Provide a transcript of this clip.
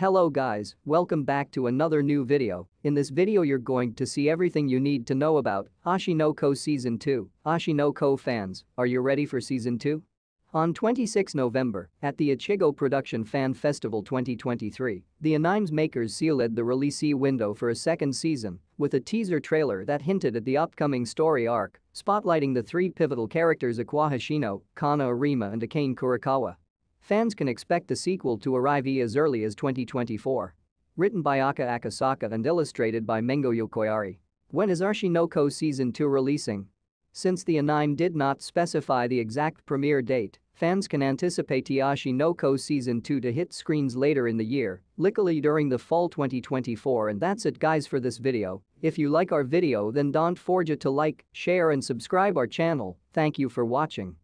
Hello guys, welcome back to another new video. In this video you're going to see everything you need to know about Oshi No Ko Season 2. Oshi No Ko fans, are you ready for Season 2? On 26 November, at the Ichigo Production Fan Festival 2023, the anime's makers sealed the release window for a second season with a teaser trailer that hinted at the upcoming story arc, spotlighting the three pivotal characters Aqua Hoshino, Kana Arima and Akane Kurikawa. Fans can expect the sequel to arrive as early as 2024. Written by Aka Akasaka and illustrated by Mengo Yokoyari. When is Oshi No Ko Season 2 releasing? Since the anime did not specify the exact premiere date, fans can anticipate Oshi No Ko Season 2 to hit screens later in the year, likely during the fall 2024. And that's it guys for this video. If you like our video then don't forget to like, share and subscribe our channel. Thank you for watching.